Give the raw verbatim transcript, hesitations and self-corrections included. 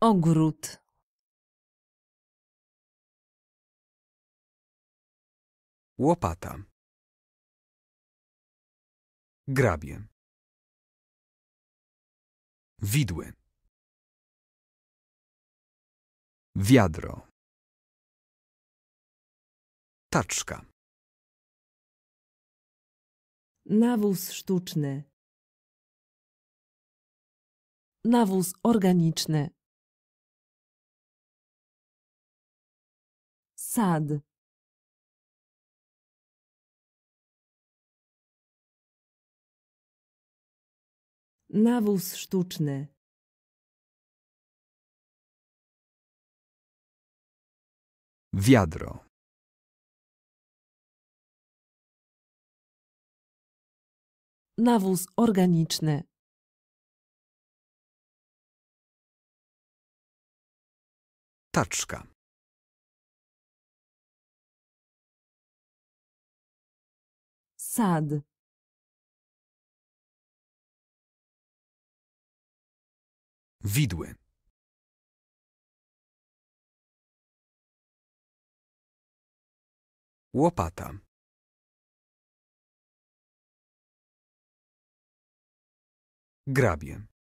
Ogród. Łopata. Grabie. Widły. Wiadro. Taczka. Nawóz sztuczny. Nawóz organiczny. Sad. Nawóz sztuczny. Wiadro. Nawóz organiczny. Taczka. Sad. Widły. Łopata. Grabie.